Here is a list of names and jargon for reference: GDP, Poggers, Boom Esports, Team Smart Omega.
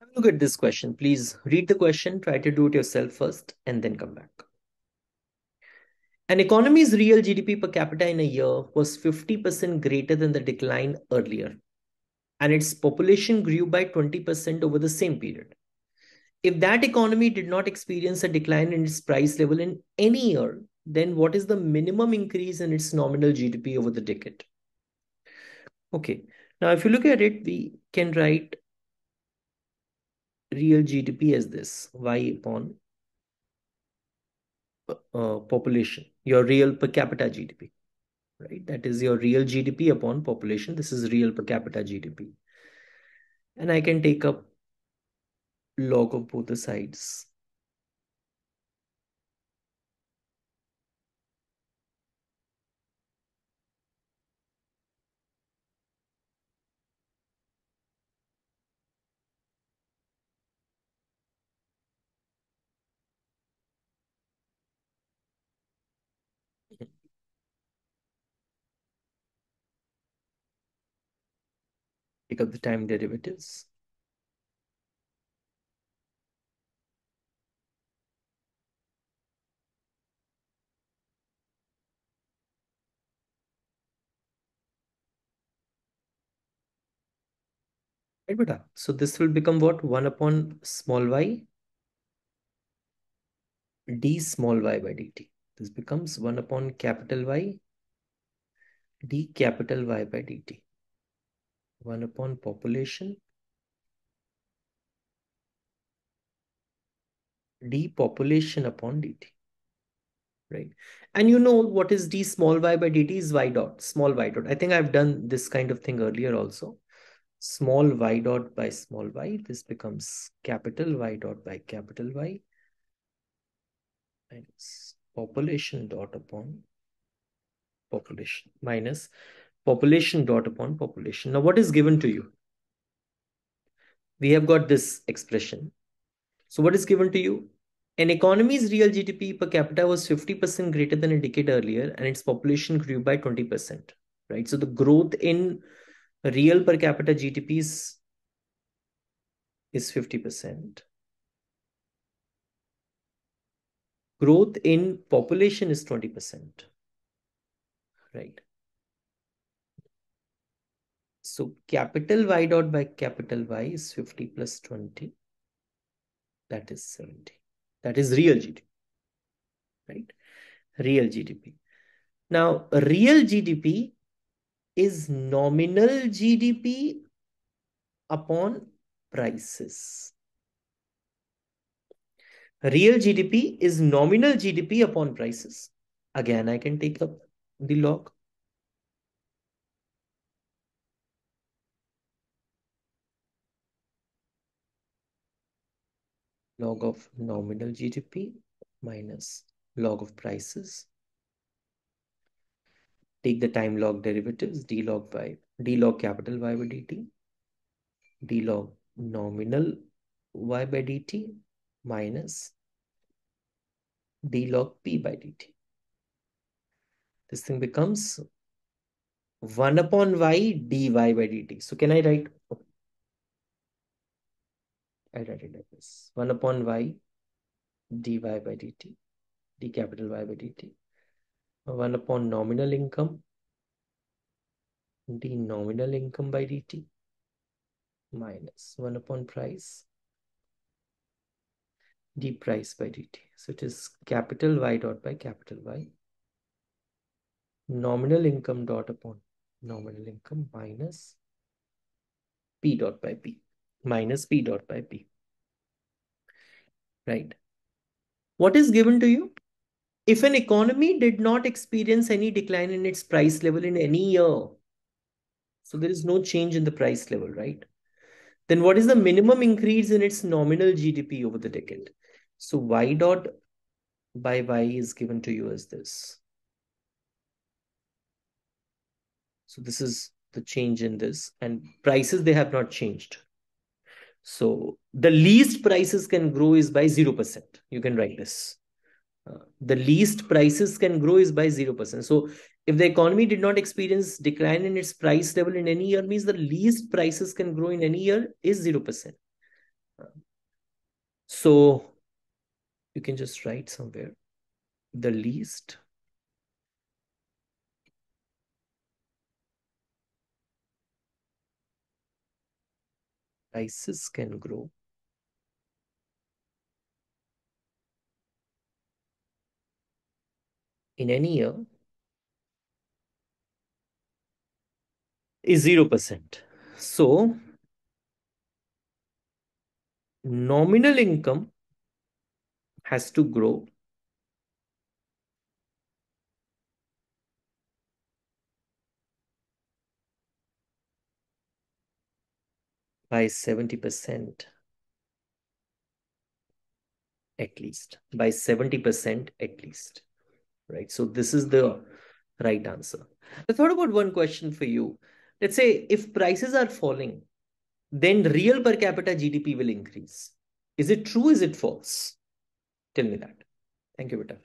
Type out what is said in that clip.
Have a look at this question. Please read the question, try to do it yourself first, and then come back. An economy's real GDP per capita in a year was 50% greater than the decline earlier, and its population grew by 20% over the same period. If that economy did not experience a decline in its price level in any year, then what is the minimum increase in its nominal GDP over the decade? Okay, now if you look at it, we can write real GDP as this, y upon population, your real per capita GDP, right? That is your real GDP upon population. This is real per capita GDP. And I can take up log of both the sides. Take up the time derivatives. So this will become what? 1 upon small y d small y by dt. This becomes 1 upon capital Y d capital Y by dt. 1 upon population d population upon dt, right? And you know what is d small y by dt is y dot, small y dot. I think I've done this kind of thing earlier also. Small y dot by small y, this becomes capital Y dot by capital Y minus population dot upon population minus population dot upon population. Now, what is given to you? We have got this expression. So what is given to you? An economy's real GDP per capita was 50% greater than a decade earlier, and its population grew by 20%, right? So the growth in real per capita GDP is 50%. Growth in population is 20%, right? So capital Y dot by capital Y is 50 plus 20. That is 70. That is real GDP, right? Real GDP. Now, real GDP is nominal GDP upon prices. Real GDP is nominal GDP upon prices. Again, I can take up the log. Log of nominal GDP minus log of prices. Take the time log derivatives, d log capital Y by dt, d log nominal Y by dt minus d log P by dt. This thing becomes 1 upon y dy by dt. So can I write? I write it like this. 1 upon y dy by dt, d capital Y by dt. 1 upon nominal income d nominal income by dt minus 1 upon price d price by dt. So it is capital Y dot by capital Y, nominal income dot upon nominal income minus P dot by P, minus P dot by P, right? What is given to you? If an economy did not experience any decline in its price level in any year, so there is no change in the price level, right? Then what is the minimum increase in its nominal GDP over the decade? So y dot by y is given to you as this. So this is the change in this, and prices, they have not changed. So the least prices can grow is by 0%. You can write this. The least prices can grow is by 0%. So if the economy did not experience decline in its price level in any year, means the least prices can grow in any year is 0%. So you can just write somewhere the least prices can grow in any year is 0%. So nominal income has to grow by 70% at least, by 70% at least, right? So this is the right answer. I thought about one question for you. Let's say if prices are falling, then real per capita GDP will increase. Is it true? Is it false? Tell me that. Thank you, Vital.